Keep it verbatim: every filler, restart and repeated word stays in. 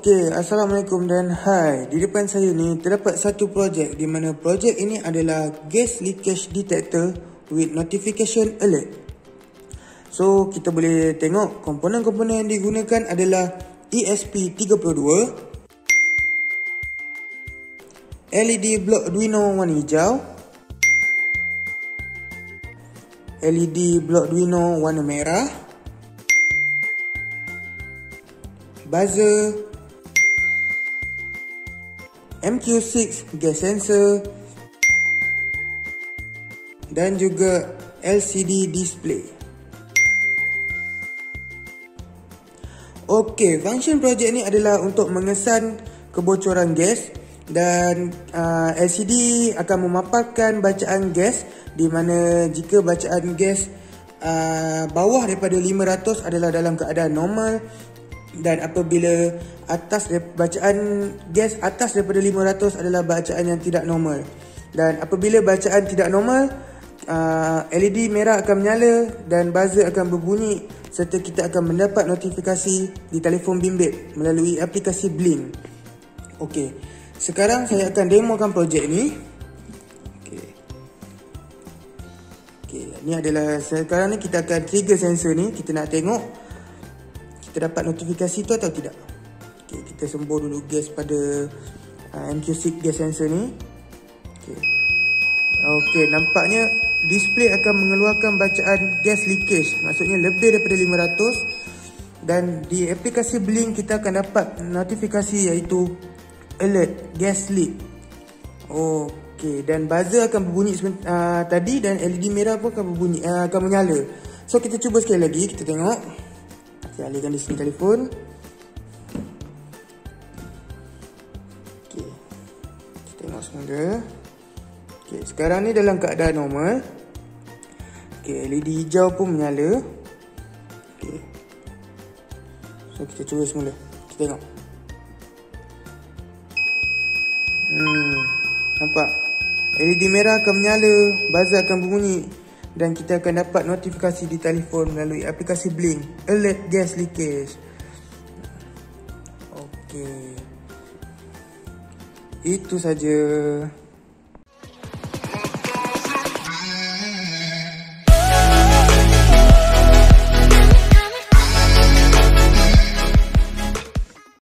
Okey, Assalamualaikum dan hai. Di depan saya ni terdapat satu projek di mana projek ini adalah gas leakage detector with notification alert. So kita boleh tengok komponen-komponen yang digunakan adalah E S P tiga puluh dua, L E D blok Arduino warna hijau, L E D blok Arduino warna merah, buzzer, M Q six gas sensor dan juga L C D display. Okey, function projek ni adalah untuk mengesan kebocoran gas dan uh, L C D akan memaparkan bacaan gas, di mana jika bacaan gas uh, bawah daripada lima ratus adalah dalam keadaan normal, dan apabila atas bacaan gas atas daripada lima ratus adalah bacaan yang tidak normal. Dan apabila bacaan tidak normal, L E D merah akan menyala dan buzzer akan berbunyi, serta kita akan mendapat notifikasi di telefon bimbit melalui aplikasi Blynk. Okey, sekarang saya akan demokan projek ni. Okey. Okey, ni adalah sekarang ni kita akan trigger sensor ni, kita nak tengok kita dapat notifikasi tu atau tidak. Okay, kita sembur dulu gas pada uh, M Q six gas sensor ni. Okay. Okay, nampaknya display akan mengeluarkan bacaan gas leakage, maksudnya lebih daripada lima ratus, dan di aplikasi Blynk kita akan dapat notifikasi iaitu alert gas leak. Okay, dan buzzer akan berbunyi uh, tadi, dan L E D merah pun akan berbunyi uh, akan menyala. So kita cuba sekali lagi, kita tengok. Saya alihkan di sini telefon. Okey, kita tengok semula. Okey, sekarang ni dalam keadaan normal. Okey, L E D hijau pun menyala. Okey, so kita cuba semula, kita tengok. Hmm, nampak L E D merah akan menyala, buzzer akan berbunyi, dan kita akan dapat notifikasi di telefon melalui aplikasi Blynk alert gas leakage. Okey, itu saja.